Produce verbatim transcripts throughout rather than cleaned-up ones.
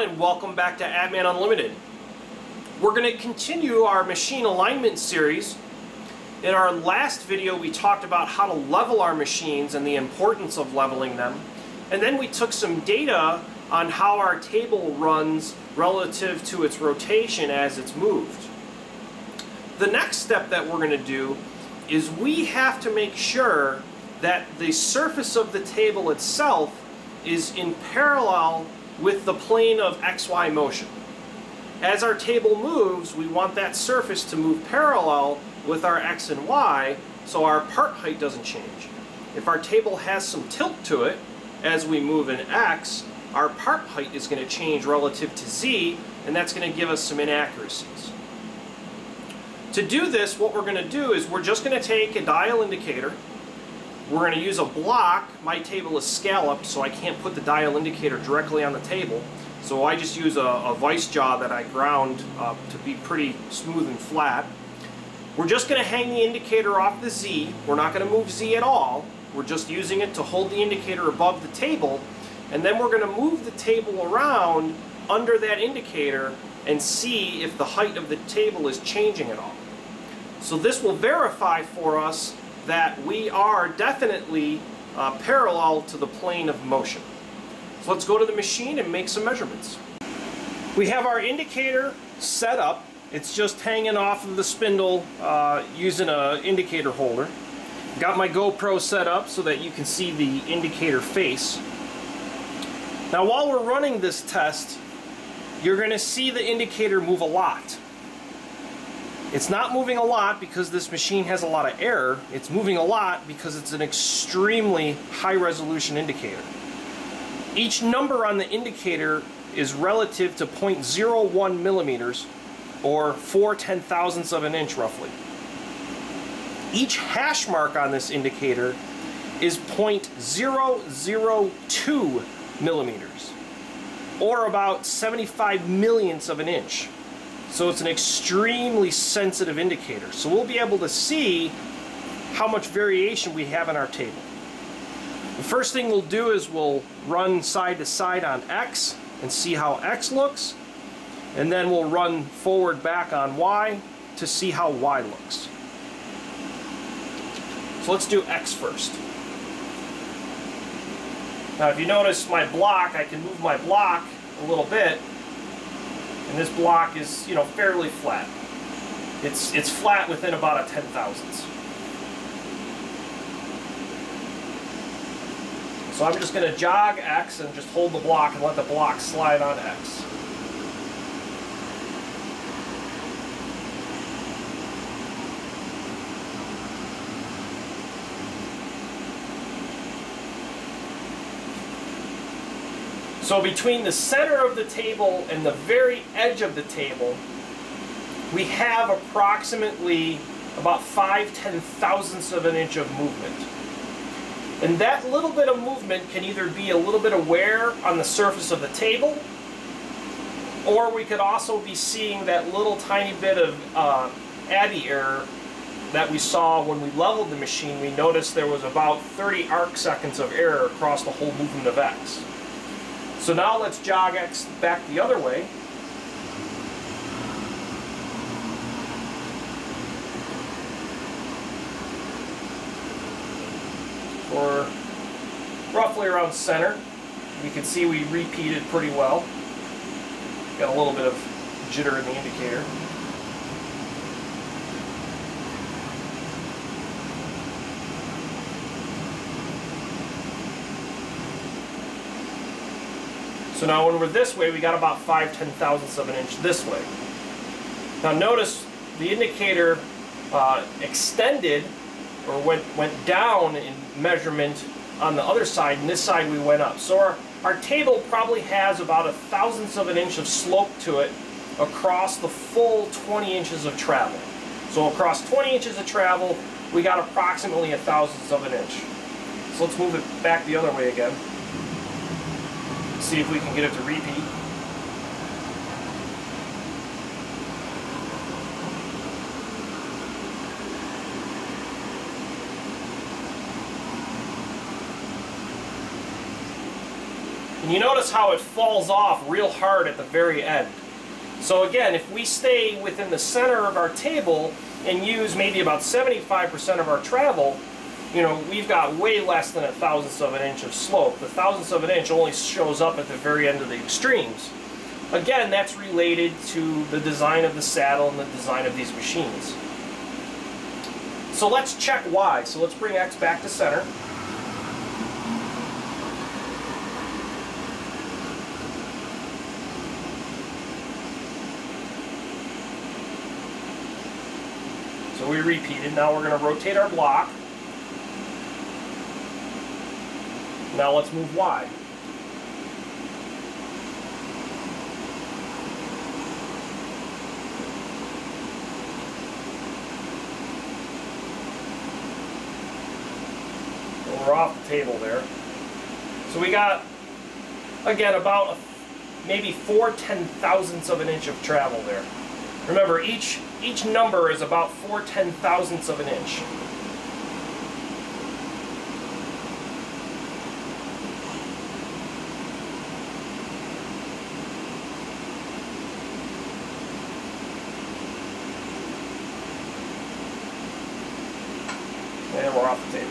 everyone, and welcome back to At-Man Unlimited. We're going to continue our machine alignment series. In our last video, we talked about how to level our machines and the importance of leveling them. And then we took some data on how our table runs relative to its rotation as it's moved. The next step that we're going to do is we have to make sure that the surface of the table itself is in parallel with the plane of X Y motion. As our table moves, we want that surface to move parallel with our X and Y, so our part height doesn't change. If our table has some tilt to it as we move in X, our part height is going to change relative to Z, and that's going to give us some inaccuracies. To do this, what we're going to do is we're just going to take a dial indicator. We're going to use a block. My table is scalloped, so I can't put the dial indicator directly on the table. So I just use a, a vice jaw that I ground uh, to be pretty smooth and flat. We're just going to hang the indicator off the Z. We're not going to move Z at all. We're just using it to hold the indicator above the table. And then we're going to move the table around under that indicator and see if the height of the table is changing at all. So this will verify for us that we are definitely uh, parallel to the plane of motion. So let's go to the machine and make some measurements. We have our indicator set up. It's just hanging off of the spindle uh, using an indicator holder. Got my GoPro set up so that you can see the indicator face. Now while we're running this test, you're going to see the indicator move a lot. It's not moving a lot because this machine has a lot of error. It's moving a lot because it's an extremely high resolution indicator. Each number on the indicator is relative to zero point zero one millimeters, or four ten thousandths of an inch roughly. Each hash mark on this indicator is zero point zero zero two millimeters, or about seventy-five millionths of an inch. So it's an extremely sensitive indicator. So we'll be able to see how much variation we have in our table. The first thing we'll do is we'll run side to side on X and see how X looks. And then we'll run forward back on Y to see how Y looks. So let's do X first. Now if you notice my block, I can move my block a little bit. And this block is, you know, fairly flat. It's, it's flat within about a ten thousandths. So I'm just going to jog X and just hold the block and let the block slide on X. So between the center of the table and the very edge of the table, we have approximately about five ten thousandths of an inch of movement. And that little bit of movement can either be a little bit of wear on the surface of the table, or we could also be seeing that little tiny bit of uh, Abbe error that we saw when we leveled the machine. We noticed there was about thirty arc seconds of error across the whole movement of X. So now let's jog X back the other way. Or roughly around center. You can see we repeated pretty well. Got a little bit of jitter in the indicator. So now when we're this way, we got about five ten thousandths of an inch this way. Now notice the indicator uh, extended, or went, went down in measurement on the other side, and this side we went up. So our, our table probably has about a thousandth of an inch of slope to it across the full twenty inches of travel. So across twenty inches of travel, we got approximately a thousandth of an inch. So let's move it back the other way again. See if we can get it to repeat. And you notice how it falls off real hard at the very end. So again, if we stay within the center of our table and use maybe about seventy-five percent of our travel, you know, we've got way less than a thousandth of an inch of slope. The thousandth of an inch only shows up at the very end of the extremes. Again, that's related to the design of the saddle and the design of these machines. So let's check Y. So let's bring X back to center. So we repeated. Now we're going to rotate our block. Now let's move Y. We're off the table there. So we got, again, about maybe four ten thousandths of an inch of travel there. Remember, each each number is about four ten thousandths of an inch. And we're off the table.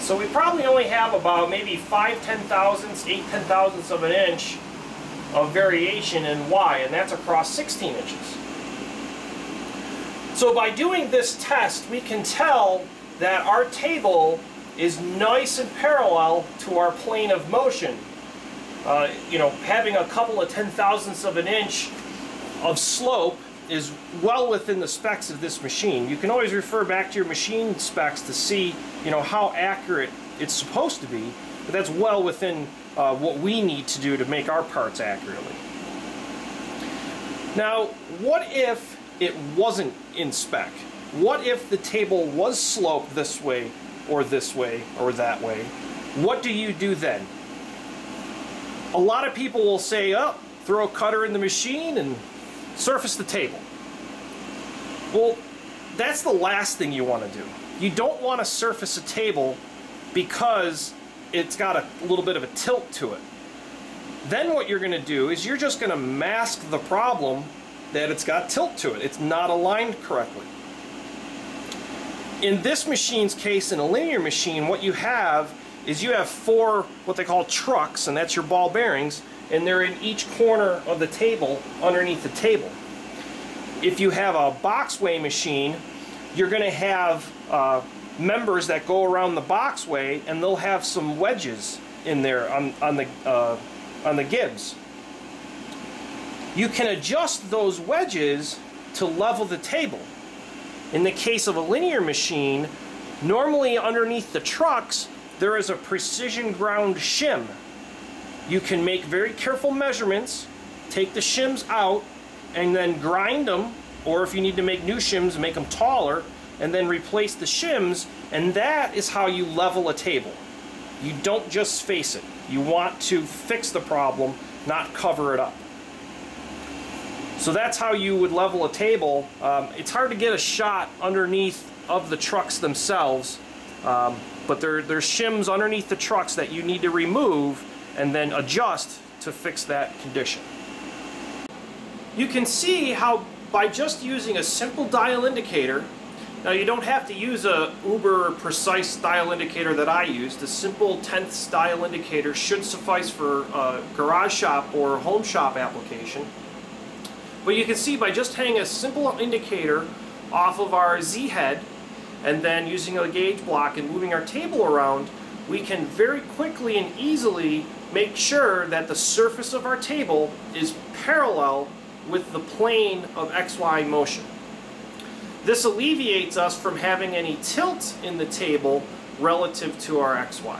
So we probably only have about maybe five ten thousandths, eight ten thousandths of an inch of variation in Y, and that's across sixteen inches. So by doing this test, we can tell that our table is nice and parallel to our plane of motion. Uh, you know, having a couple of ten thousandths of an inch of slope is well within the specs of this machine. You can always refer back to your machine specs to see, you know, how accurate it's supposed to be, but that's well within uh, what we need to do to make our parts accurately. Now, what if it wasn't in spec? What if the table was sloped this way or this way or that way? What do you do then? A lot of people will say, oh, throw a cutter in the machine and surface the table. Well, that's the last thing you want to do. You don't want to surface a table because it's got a little bit of a tilt to it. Then what you're going to do is you're just going to mask the problem that it's got tilt to it. It's not aligned correctly. In this machine's case, in a linear machine, what you have is you have four what they call trucks, and that's your ball bearings, and they're in each corner of the table, underneath the table. If you have a boxway machine, you're going to have uh, members that go around the boxway, and they'll have some wedges in there on, on, the, uh, on the gibs. You can adjust those wedges to level the table. In the case of a linear machine, normally underneath the trucks, there is a precision ground shim. You can make very careful measurements, take the shims out, and then grind them, or if you need to make new shims, make them taller, and then replace the shims, and that is how you level a table. You don't just face it. You want to fix the problem, not cover it up. So that's how you would level a table. Um, it's hard to get a shot underneath of the trucks themselves, um, but there, there's shims underneath the trucks that you need to remove and then adjust to fix that condition. You can see how by just using a simple dial indicator, now you don't have to use a uber precise dial indicator that I use. The simple tenths dial indicator should suffice for a garage shop or home shop application. But you can see by just hanging a simple indicator off of our Z head and then using a gauge block and moving our table around, we can very quickly and easily make sure that the surface of our table is parallel with the plane of X Y motion. This alleviates us from having any tilt in the table relative to our X Y.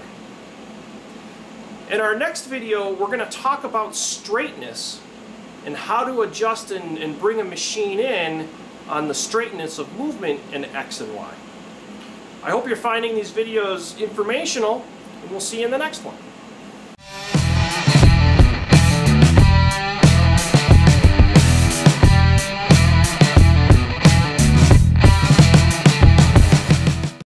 In our next video, we're going to talk about straightness and how to adjust and, and bring a machine in on the straightness of movement in X and Y. I hope you're finding these videos informational, and we'll see you in the next one.